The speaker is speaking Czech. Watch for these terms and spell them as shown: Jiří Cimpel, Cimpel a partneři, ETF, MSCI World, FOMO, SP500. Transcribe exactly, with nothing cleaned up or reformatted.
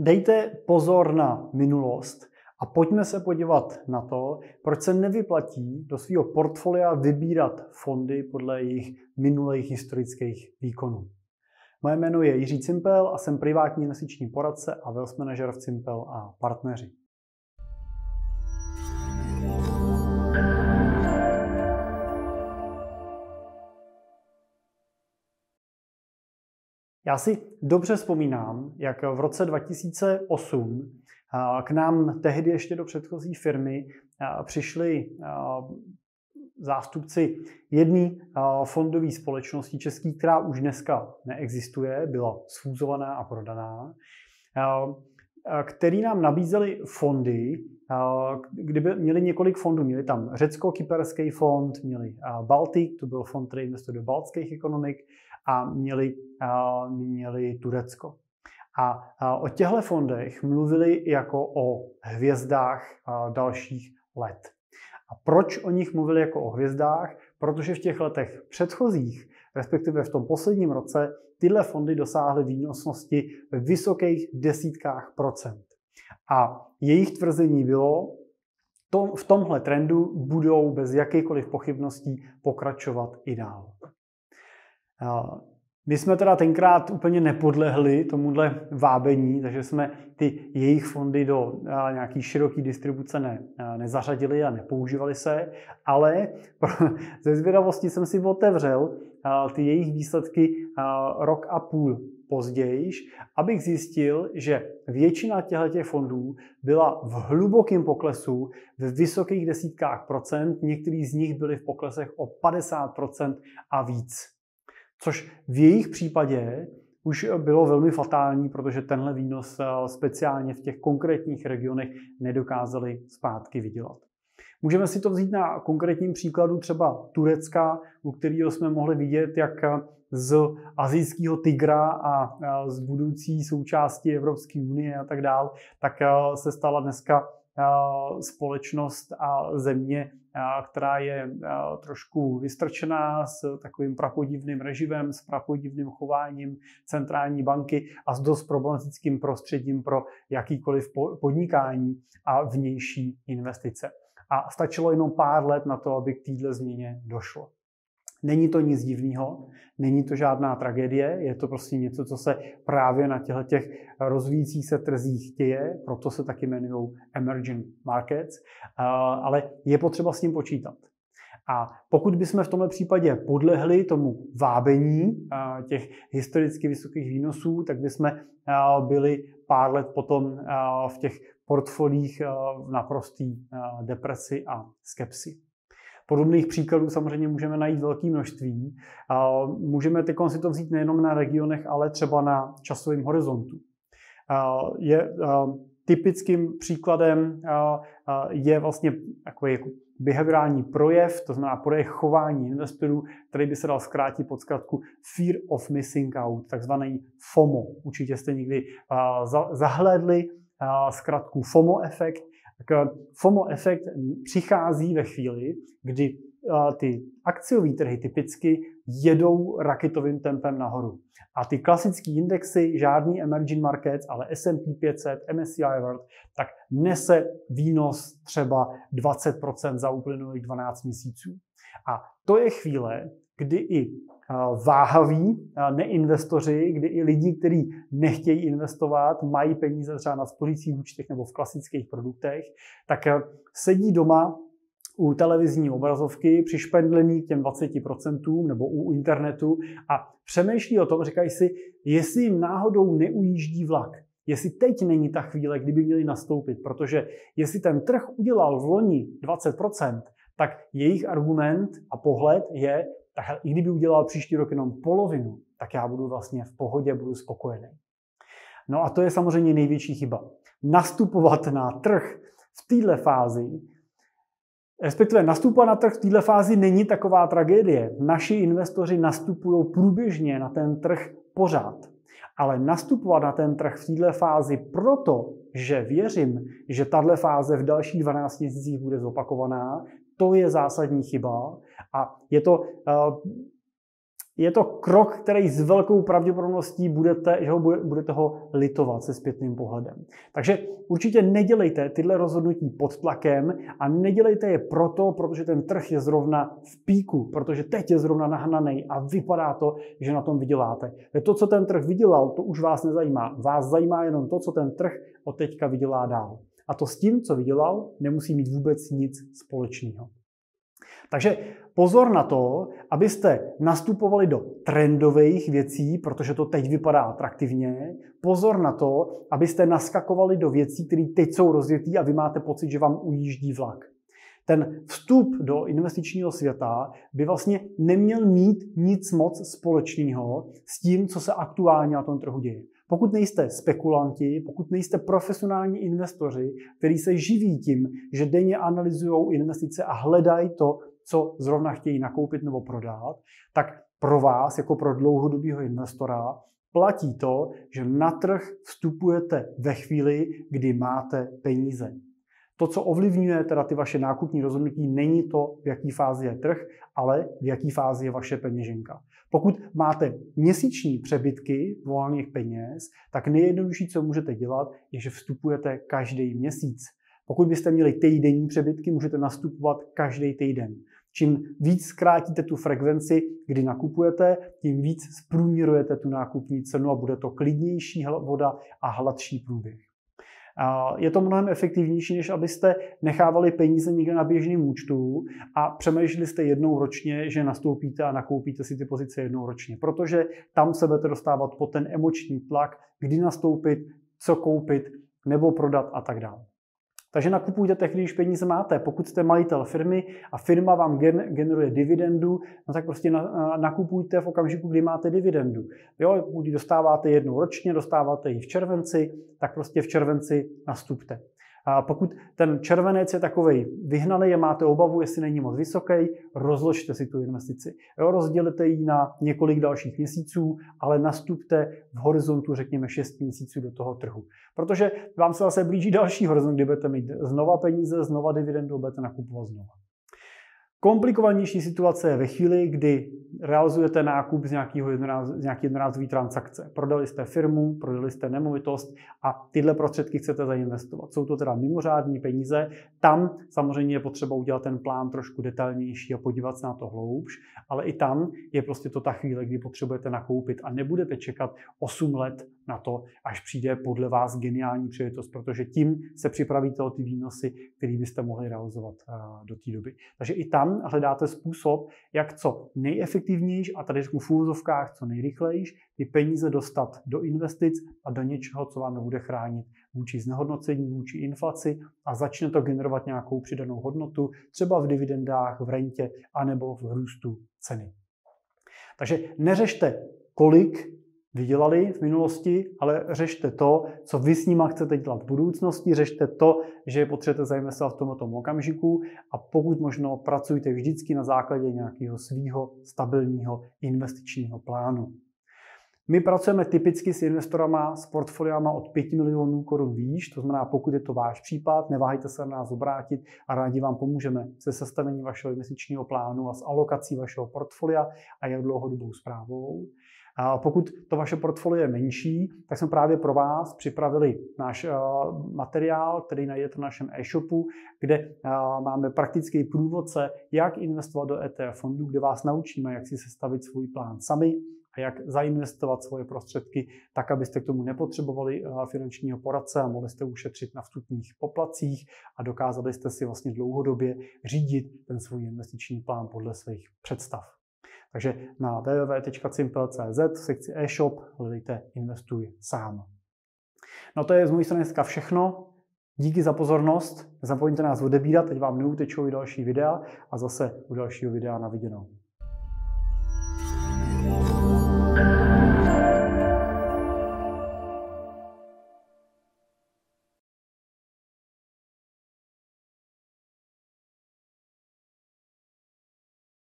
Dejte pozor na minulost a pojďme se podívat na to, proč se nevyplatí do svého portfolia vybírat fondy podle jejich minulých historických výkonů. Moje jméno je Jiří Cimpel a jsem privátní investiční poradce a wealth manager v Cimpel a partneři. Já si dobře vzpomínám, jak v roce dva tisíce osm k nám tehdy ještě do předchozí firmy přišli zástupci jedné fondové společnosti české, která už dneska neexistuje, byla sfúzovaná a prodaná, který nám nabízeli fondy, kdyby měli několik fondů. Měli tam řecko-kyperský fond, měli Baltik, to byl fond, který investuje do baltských ekonomik, a měli, měli Turecko. A o těchto fondech mluvili jako o hvězdách dalších let. A proč o nich mluvili jako o hvězdách? Protože v těch letech předchozích, respektive v tom posledním roce, tyhle fondy dosáhly výnosnosti v vysokých desítkách procent. A jejich tvrzení bylo, to, v tomhle trendu budou bez jakýchkoliv pochybností pokračovat i dál. My jsme teda tenkrát úplně nepodlehli tomuhle vábení, takže jsme ty jejich fondy do nějaký široký distribuce ne, nezařadili a nepoužívali se, ale ze zvědavosti jsem si otevřel ty jejich výsledky rok a půl později, abych zjistil, že většina těchto fondů byla v hlubokém poklesu ve vysokých desítkách procent, některý z nich byly v poklesech o padesát procent a víc. Což v jejich případě už bylo velmi fatální, protože tenhle výnos speciálně v těch konkrétních regionech nedokázali zpátky vydělat. Můžeme si to vzít na konkrétním příkladu třeba Turecka, u kterého jsme mohli vidět, jak z asijského tygra a z budoucí součásti Evropské unie a tak dál, tak se stala dneska společnost a země, která je trošku vystrčená s takovým prapodivným režimem, s prapodivným chováním centrální banky a s dost problematickým prostředím pro jakýkoliv podnikání a vnější investice. A stačilo jenom pár let na to, aby k této změně došlo. Není to nic divného, není to žádná tragédie, je to prostě něco, co se právě na těchto těch rozvíjících se trzích děje, proto se taky jmenují emerging markets, ale je potřeba s ním počítat. A pokud bychom v tomhle případě podlehli tomu vábení těch historicky vysokých výnosů, tak bychom byli pár let potom v těch portfoliích v naprosté depresi a skepsi. Podobných příkladů samozřejmě můžeme najít velké množství. Můžeme teď si to vzít nejenom na regionech, ale třeba na časovém horizontu. Je typickým příkladem je vlastně takový jako behaviorální projev, to znamená projev chování investorů, který by se dal zkrátit pod zkratku Fear of Missing Out, takzvaný FOMO. Určitě jste někdy zahlédli zkratku FOMO efekt. Tak FOMO efekt přichází ve chvíli, kdy ty akciové trhy typicky jedou raketovým tempem nahoru. A ty klasické indexy, žádný emerging markets, ale S and P pět set, M S C I World, tak nese výnos třeba dvacet procent za uplynulých dvanáct měsíců. A to je chvíle, kdy i váhaví neinvestoři, kdy i lidi, kteří nechtějí investovat, mají peníze třeba na spořících účtech nebo v klasických produktech, tak sedí doma u televizní obrazovky přišpendlený k těm dvacet procent nebo u internetu a přemýšlí o tom, říkají si, jestli jim náhodou neujíždí vlak. Jestli teď není ta chvíle, kdyby měli nastoupit, protože jestli ten trh udělal v loni dvacet procent, tak jejich argument a pohled je, tak i kdyby udělal příští rok jenom polovinu, tak já budu vlastně v pohodě, budu spokojený. No a to je samozřejmě největší chyba. Nastupovat na trh v této fázi, respektive nastupovat na trh v této fázi není taková tragédie. Naši investoři nastupují průběžně na ten trh pořád. Ale nastupovat na ten trh v této fázi proto, že věřím, že tato fáze v dalších dvanácti měsících bude zopakovaná, to je zásadní chyba a je to, je to krok, který s velkou pravděpodobností budete, že ho budete ho litovat se zpětným pohledem. Takže určitě nedělejte tyhle rozhodnutí pod tlakem a nedělejte je proto, protože ten trh je zrovna v píku, protože teď je zrovna nahnaný a vypadá to, že na tom vyděláte. To, co ten trh vydělal, to už vás nezajímá. Vás zajímá jenom to, co ten trh od teďka vydělá dál. A to s tím, co vydělal, nemusí mít vůbec nic společného. Takže pozor na to, abyste nastupovali do trendových věcí, protože to teď vypadá atraktivně. Pozor na to, abyste naskakovali do věcí, které teď jsou rozjetý a vy máte pocit, že vám ujíždí vlak. Ten vstup do investičního světa by vlastně neměl mít nic moc společného s tím, co se aktuálně na tom trhu děje. Pokud nejste spekulanti, pokud nejste profesionální investoři, kteří se živí tím, že denně analyzují investice a hledají to, co zrovna chtějí nakoupit nebo prodat, tak pro vás, jako pro dlouhodobého investora, platí to, že na trh vstupujete ve chvíli, kdy máte peníze. To, co ovlivňuje teda ty vaše nákupní rozhodnutí, není to, v jaký fázi je trh, ale v jaký fázi je vaše peněženka. Pokud máte měsíční přebytky volných peněz, tak nejjednodušší, co můžete dělat, je, že vstupujete každý měsíc. Pokud byste měli týdenní přebytky, můžete nastupovat každý týden. Čím víc zkrátíte tu frekvenci, kdy nakupujete, tím víc zprůměrujete tu nákupní cenu a bude to klidnější voda a hladší průběh. Je to mnohem efektivnější, než abyste nechávali peníze někde na běžném účtu a přemýšleli jste jednou ročně, že nastoupíte a nakoupíte si ty pozice jednou ročně. Protože tam se budete dostávat pod ten emoční tlak, kdy nastoupit, co koupit nebo prodat a tak dále. Takže nakupujte tehdy, když peníze máte. Pokud jste majitel firmy a firma vám generuje dividendu, no tak prostě nakupujte v okamžiku, kdy máte dividendu. Jo, pokud ji dostáváte jednou ročně, dostáváte ji v červenci, tak prostě v červenci nastupte. A pokud ten červenec je takovej vyhnaný a máte obavu, jestli není moc vysoký, rozložte si tu investici. Jo, rozdělete ji na několik dalších měsíců, ale nastupte v horizontu, řekněme, šest měsíců do toho trhu. Protože vám se zase blíží další horizont, kdy budete mít znova peníze, znova dividendu, budete nakupovat znova. Komplikovanější situace je ve chvíli, kdy realizujete nákup z, jednoráz, z nějaké jednorázové transakce. Prodali jste firmu, prodali jste nemovitost a tyhle prostředky chcete zainvestovat. Jsou to teda mimořádní peníze. Tam samozřejmě je potřeba udělat ten plán trošku detailnější a podívat se na to hloubš, ale i tam je prostě to ta chvíle, kdy potřebujete nakoupit a nebudete čekat osm let na to, až přijde podle vás geniální příležitost, protože tím se připravíte o ty výnosy, které byste mohli realizovat do té doby. Takže i tam hledáte způsob, jak co nejefektivnější a tady v fulzovkách co nejrychlejší ty peníze dostat do investic a do něčeho, co vám bude chránit vůči znehodnocení, vůči inflaci a začne to generovat nějakou přidanou hodnotu, třeba v dividendách, v rentě anebo v růstu ceny. Takže neřešte, kolik vydělali v minulosti, ale řešte to, co vy s nima chcete dělat v budoucnosti, řešte to, že je potřebujete zainvestovat v tomto okamžiku a pokud možno pracujte vždycky na základě nějakého svýho stabilního investičního plánu. My pracujeme typicky s investorama, s portfoliama od pěti milionů korun výš, to znamená, pokud je to váš případ, neváhejte se na nás obrátit a rádi vám pomůžeme se sestavením vašeho investičního plánu a s alokací vašeho portfolia a jeho dlouhodobou správou. A pokud to vaše portfolio je menší, tak jsme právě pro vás připravili náš materiál, který najdete na našem e-shopu, kde máme praktický průvodce, jak investovat do E T F fondů, kde vás naučíme, jak si sestavit svůj plán sami a jak zainvestovat svoje prostředky tak, abyste k tomu nepotřebovali finančního poradce a mohli jste ušetřit na vstupních poplatcích a dokázali jste si vlastně dlouhodobě řídit ten svůj investiční plán podle svých představ. Takže na w w w tečka simple tečka c z v sekci e-shop hledejte Investuj sám. No to je z mojí strany dneska všechno. Díky za pozornost. Nezapomeňte nás odebírat, teď vám neutečou i další videa a zase u dalšího videa na viděnou.